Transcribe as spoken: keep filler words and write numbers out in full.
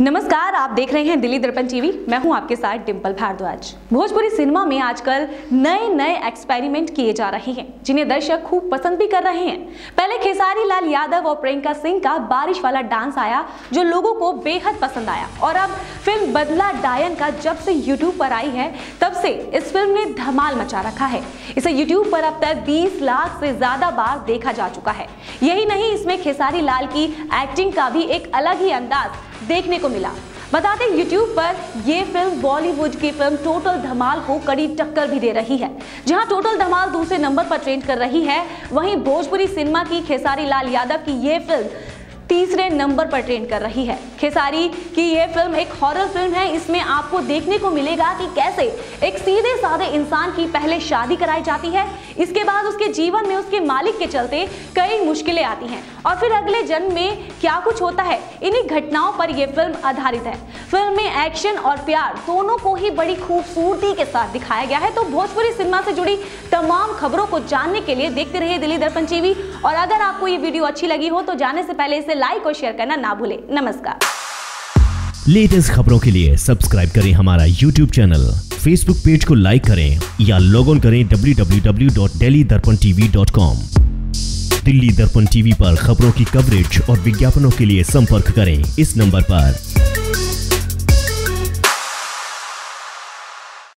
नमस्कार, आप देख रहे हैं दिल्ली दर्पण टीवी। मैं हूं आपके साथ डिंपल भारद्वाज। भोजपुरी सिनेमा में आजकल नए नए एक्सपेरिमेंट किए जा रहे हैं जिन्हें दर्शक खूब पसंद भी कर रहे हैं। पहले खेसारी लाल यादव और प्रियंका सिंह का बारिश वाला डांस आया जो लोगों को बेहद पसंद आया, और अब फिल्म बदला डायन का जब से यूट्यूब पर आई है तब से इस फिल्म ने धमाल मचा रखा है। इसे यूट्यूब पर अब तक बीस लाख से ज्यादा बार देखा जा चुका है। यही नहीं, इसमें खेसारी लाल की एक्टिंग का भी एक अलग ही अंदाज देखने को मिला। बता दें, YouTube पर यह फिल्म बॉलीवुड की फिल्म टोटल धमाल को कड़ी टक्कर भी दे रही है। जहां टोटल धमाल दूसरे नंबर पर ट्रेंड कर रही है, वहीं भोजपुरी सिनेमा की खेसारी लाल यादव की यह फिल्म तीसरे नंबर पर ट्रेंड कर रही है। खेसारी की यह फिल्म एक हॉरर फिल्म है। इसमें आपको देखने को मिलेगा कि कैसे एक सीधे साधे इंसान की पहले शादी कराई जाती है, इसके बाद उसके जीवन में उसके मालिक के चलते कई मुश्किलें आती हैं, और फिर अगले जन्म में क्या कुछ होता है, इन्हीं घटनाओं पर यह फिल्म आधारित है। फिल्म में एक्शन और प्यार दोनों को ही बड़ी खूबसूरती के साथ दिखाया गया है। तो भोजपुरी सिनेमा से जुड़ी तमाम खबरों को जानने के लिए देखते रहिए दिल्ली दर्पण टीवी। और अगर आपको ये वीडियो अच्छी लगी हो तो जाने से पहले इसे लाइक और शेयर करना ना भूलें। नमस्कार। लेटेस्ट खबरों के लिए सब्सक्राइब करें हमारा यूट्यूब चैनल। फेसबुक पेज को लाइक करें या लॉग ऑन करें W W W dot Delhi Darpan TV dot com. Delhi Darpan TV पर खबरों की कवरेज और विज्ञापनों के लिए संपर्क करें इस नंबर पर।